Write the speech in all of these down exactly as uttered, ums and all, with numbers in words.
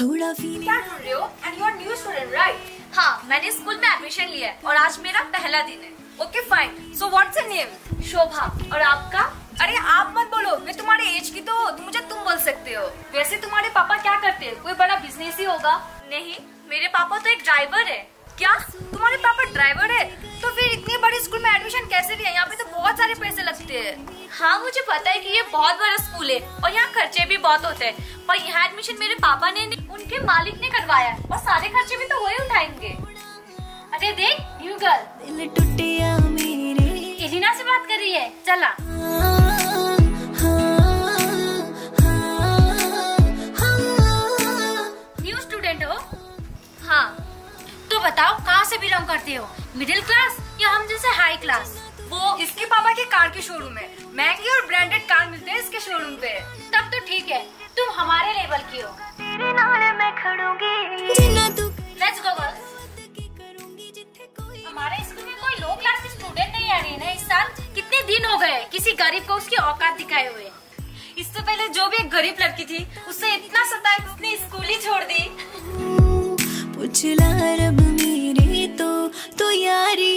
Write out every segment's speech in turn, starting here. थोड़ा फील क्या ढूंढ रहे हो and you are new student right? हाँ, मैंने स्कूल में एडमिशन लिया है और आज मेरा पहला दिन है। Okay fine, so what's your name? Shobha. और आपका? अरे आप मत बोलो, मैं तुम्हारे एज की तो मुझे तुम बोल सकते हो। वैसे तुम्हारे पापा क्या करते हैं? कोई बड़ा बिजनेस ही होगा? नहीं, मेरे पापा तो एक ड्राइवर है। क्या तुम्हारे पापा ड्राइवर है? तो फिर इतने बड़े स्कूल में एडमिशन कैसे लिया? यहाँ पे तो बहुत सारे पैसे लगते हैं। हाँ मुझे पता है कि ये बहुत बड़ा स्कूल है और यहाँ खर्चे भी बहुत होते हैं, पर यहाँ एडमिशन मेरे पापा ने उनके मालिक ने करवाया है और सारे खर्चे भी तो वही उठाएंगे। अरे देख न्यू गर्ल एलिना से बात कर रही है। चला न्यू स्टूडेंट हो? हाँ। तो बताओ कहाँ से बिलोंग करते हो? मिडिल क्लास या हम जैसे हाई क्लास? वो इसके पापा के कार के शोरूम है, महंगी और ब्रांडेड कार मिलते हैं इसके शोरूम पे। तब तो ठीक है, तुम हमारे लेवल की हो। तेरे नाले मैं खड़ूंगी। Let's go girls। हमारे स्कूल में कोई लो क्लास के स्टूडेंट नहीं आ रही है ना इस साल। कितने दिन हो गए किसी गरीब को उसकी औकात दिखाए हुए। इससे पहले जो भी एक गरीब लड़की थी उससे इतना सताया कि उसने स्कूल ही छोड़ दी। पूछला रब मेरे तो तो यारी।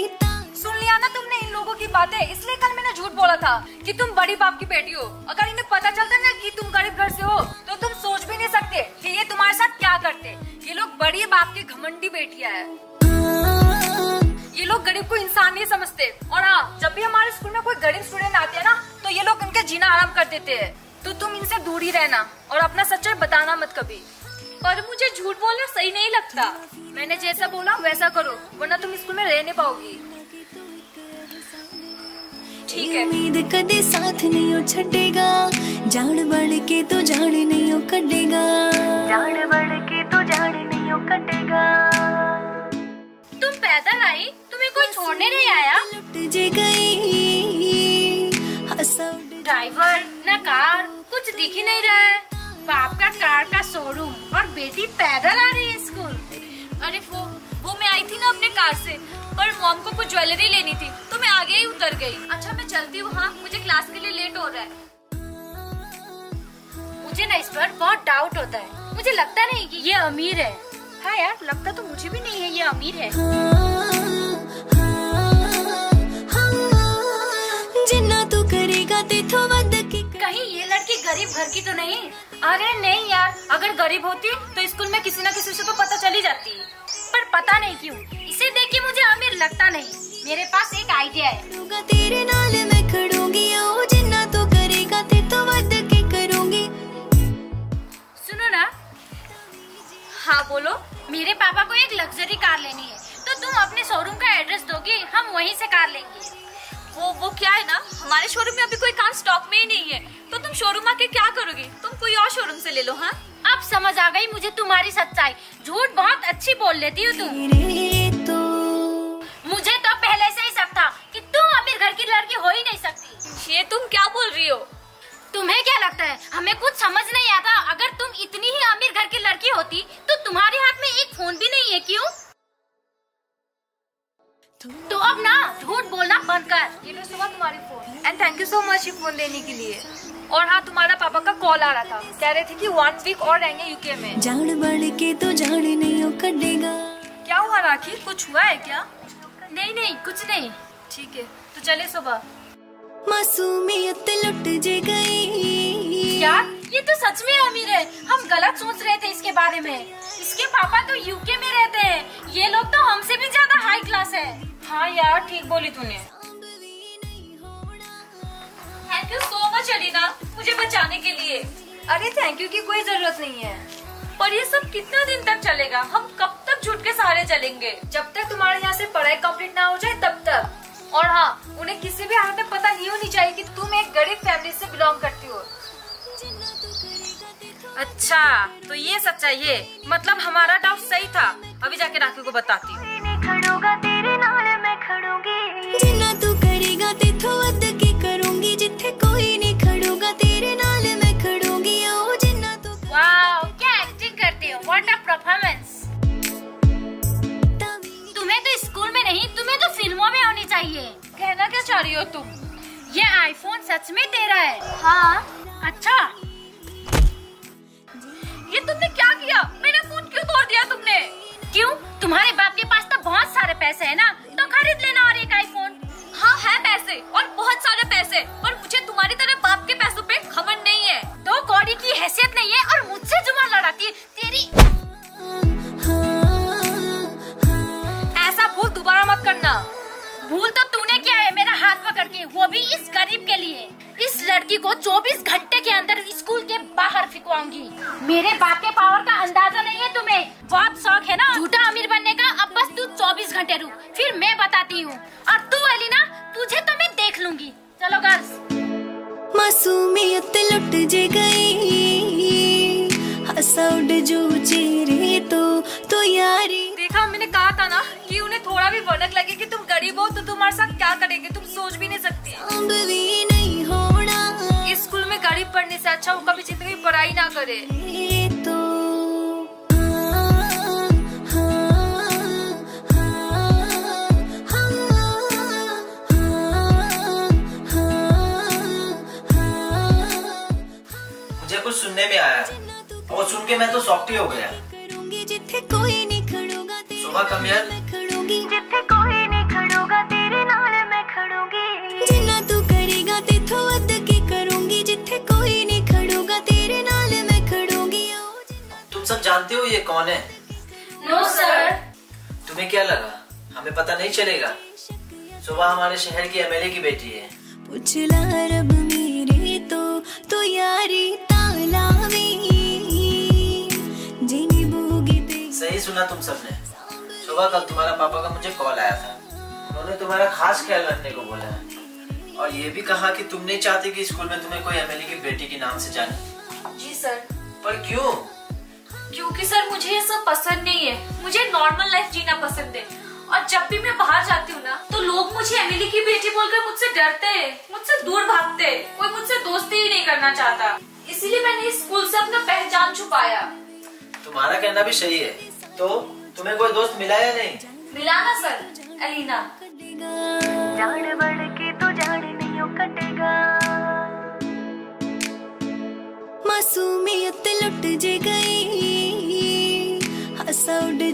सुन लिया ना तुमने इन लोगों की बातें, इसलिए कल मैंने झूठ बोला था कि तुम बड़ी बाप की बेटी हो। अगर इन्हें पता चलता ना कि तुम गरीब घर से हो तो तुम सोच भी नहीं सकते कि ये तुम्हारे साथ क्या करते। ये लोग बड़ी बाप की घमंडी बेटियां है। ये लोग गरीब को इंसान नहीं समझते। और हाँ, जब भी हमारे स्कूल में कोई गरीब स्टूडेंट आते है ना तो ये लोग उनका जीना आराम कर देते है। तो तुम इनसे दूर ही रहना और अपना सच्चाई बताना मत कभी। पर मुझे झूठ बोलना सही नहीं लगता। मैंने जैसा बोला वैसा करो, वरना तुम स्कूल में रह नहीं पाओगी। ठीक है। उम्मीद कदे साथ नहीं हो छड़ेगा, जान बढ़ के तो जान नहीं हो कटेगा, जान बढ़ के तो जान नहीं हो कटेगा। तुम पैदल आई, तुम्हें कोई छोड़ने नहीं आया? लुट जे गई ड्राइवर ना कार, कुछ दिख ही नहीं रहा है। बाप का कार का शोरूम और बेटी पैदल आ रही है स्कूल। अरे वो वो मैं आई थी ना अपने कार से, पर मॉम को कुछ ज्वेलरी लेनी थी तो मैं आगे ही उतर गई। अच्छा मैं चलती हूँ, हाँ मुझे क्लास के लिए लेट हो रहा है। मुझे ना इस पर बहुत डाउट होता है, मुझे लगता नहीं कि ये अमीर है। हाँ यार, लगता तो मुझे भी नहीं है ये अमीर है। जिन्ना तू करेगा देखो, कहीं ये लड़की गरीब घर की तो नहीं? अरे नहीं यार, अगर गरीब होती तो स्कूल में किसी ना किसी से तो पता चली जाती, पर पता नहीं क्यों इसे देख के मुझे अमीर लगता नहीं। मेरे पास एक आइडिया है। तेरे नाल मैं खड़ूंगी, जिन्ना तो करेगा ते तो वद के करूंगी। सुनो ना। हाँ बोलो। मेरे पापा को एक लग्जरी कार लेनी है, तो तुम अपने शोरूम का एड्रेस दोगी, हम वहीं से कार लेंगे। वो वो क्या है ना, हमारे शोरूम में अभी कोई कार स्टॉक में ही नहीं है, तो तुम शोरूम आके क्या करोगी? तुम कोई और शोरूम से ले लो। हाँ अब समझ आ गई मुझे तुम्हारी सच्चाई। झूठ बहुत अच्छी बोल लेती हो तुम। मुझे तो पहले से ही शक था कि तुम अमीर घर की लड़की हो ही नहीं सकती। ये तुम क्या बोल रही हो? तुम्हें क्या लगता है हमें कुछ समझ नहीं आता? अगर तुम इतनी ही अमीर घर की लड़की होती तो तुम्हारे हाथ में एक फोन भी नहीं है। क्यूँ? तो अब ना झूठ बोलना बंद कर। ये लो सुबह तुम्हारी phone, and thank you so much ये फोन देने के लिए। और हाँ, तुम्हारा पापा का कॉल आ रहा था, कह रहे थे कि वन वीक और रहेंगे यूके में। जान बढ़ के तो जान नहीं हो कटेगा। क्या हुआ राखी, कुछ हुआ है क्या? नहीं नहीं कुछ नहीं। ठीक है तो चले सुबह। मासूमियत लुट जे गई। क्या ये तो सच में अमीर है, हम गलत सोच रहे थे इसके बारे में। इसके पापा तो यूके में रहते हैं, ये लोग तो हमसे भी ज्यादा हाई क्लास है। हाँ यार ठीक बोली तूने। Thank you so much Alina मुझे बचाने के लिए। अरे थैंक यू की कोई जरूरत नहीं है। पर ये सब कितना दिन तक चलेगा? हम कब तक झूठ के सहारे चलेंगे? जब तक तुम्हारे यहाँ से पढ़ाई कंप्लीट ना हो जाए तब तक। और हाँ, उन्हें किसी भी हालत में पता नहीं होनी चाहिए कि तुम एक गरीब फैमिली से बिलोंग करती हो। अच्छा तो ये सच्चाई है, मतलब हमारा डाउट सही था। अभी जाके राखी को बताती हूँ। जिन्ना तू करेगा ते तो वद के करूंगी, जिथे कोई नहीं खड़ूंगा तेरे नाल मैं खड़ूंगी। ओ जिन्ना तू। वाओ क्या एक्टिंग करते हो, व्हाट अ परफॉर्मेंस। तुम्हें तो स्कूल में नहीं, तुम्हें तो फिल्मों में होनी चाहिए। कहना क्या चाह रही हो तुम? ये आईफोन सच में तेरा है? हाँ। अच्छा ये तुमने क्या किया? मेरा हर फिकवाऊंगी। मेरे बाप के पावर का अंदाजा नहीं है तुम्हें। बहुत शौक है ना झूठा अमीर बनने का। अब बस तू चौबीस घंटे रुक, फिर मैं बताती हूँ। और तू एलिना, तुझे तो मैं देख लूंगी। चलो गर्ल्स। मासूमियत लुट जे गई, हंसा उड़ जो चेहरे तो तो यारी। देखा, मैंने कहा था ना कि उन्हें थोड़ा भी भनक लगे कि तुम गरीब हो तो तुम्हारे साथ क्या करेंगे, तुम सोच भी नहीं सकती। स्कूल में गरीब पढ़ने से अच्छा वो कभी जिंदगी पढ़ाई ना करे। तो मुझे कुछ सुनने में आया और सुन के मैं तो शॉक्ड ही हो गया। शोभा कम यार, सब जानते हो ये कौन है? No sir. तुम्हें क्या लगा हमें पता नहीं चलेगा? शोभा हमारे शहर की एम एल ए की बेटी है। पुछला रब मेरे तो तो यारी ताला में जीने भोगी पे। सही सुना तुम सबने। शोभा, कल तुम्हारा पापा का मुझे कॉल आया था। उन्होंने तुम्हारा खास ख्याल रखने को बोला है और ये भी कहा कि तुम नहीं चाहते कि स्कूल में तुम्हें कोई एम एल ए की बेटी के नाम से जाने। जी सर। पर क्यों? क्योंकि सर मुझे ये सब पसंद नहीं है। मुझे नॉर्मल लाइफ जीना पसंद है और जब भी मैं बाहर जाती हूँ ना तो लोग मुझे एम एल ए की बेटी बोलकर मुझसे डरते हैं, मुझसे दूर भागते हैं, कोई मुझसे दोस्ती ही नहीं करना चाहता। इसीलिए मैंने इस स्कूल से अपना पहचान छुपाया। तुम्हारा कहना भी सही है। तो तुम्हें कोई दोस्त मिला या नहीं? मिला ना सर। अलीना मासूमियत लुट जे गई,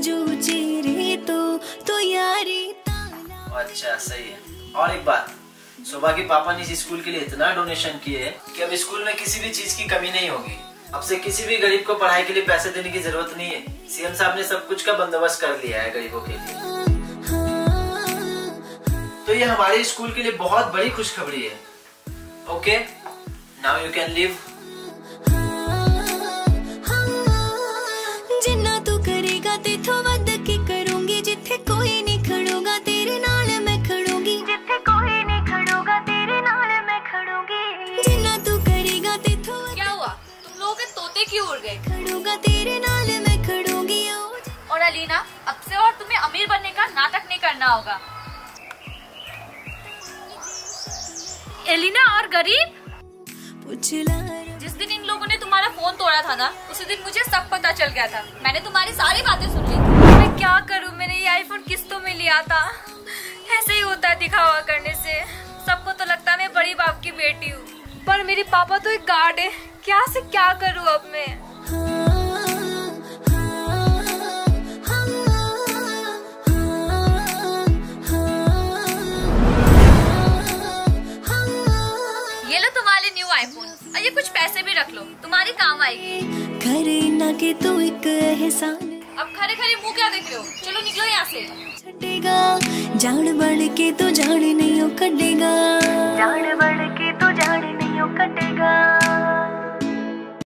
जो चेहरे तो तो यारी। अच्छा सही है। और एक बात, शोभा के पापा ने इस स्कूल के लिए इतना डोनेशन किए है कि अब स्कूल में किसी भी चीज की कमी नहीं होगी। अब से किसी भी गरीब को पढ़ाई के लिए पैसे देने की जरूरत नहीं है। सी एम साहब ने सब कुछ का बंदोबस्त कर लिया है गरीबों के लिए। तो ये हमारे स्कूल के लिए बहुत बड़ी खुशखबरी है। Okay, now you can leave. और अलीना, अब से और तुम्हें अमीर बनने का नाटक नहीं करना होगा। एलिना और गरीब, जिस दिन इन लोगों ने तुम्हारा फोन तोड़ा था ना, उसी दिन मुझे सब पता चल गया था। मैंने तुम्हारी सारी बातें सुन ली। मैं क्या करूँ, मैंने ये आईफोन किस्तों में लिया था। ऐसे ही होता है दिखावा करने से। सबको तो लगता है मैं बड़ी बाप की बेटी हूँ, पर मेरे पापा तो एक गार्ड है। क्या से क्या करूँ अब मैं। ये लो तुम्हारे न्यू आईफोन और ये कुछ पैसे भी रख लो, तुम्हारे काम आएगी। खरे ना के तो एक एहसान। अब खरे खरे मुँह क्या देख रहे हो, चलो निकलो यहाँ से। छटेगा जान बढ़ के तो जान नहीं हो कटेगा, जान बढ़ के तो जान नहीं हो कटेगा।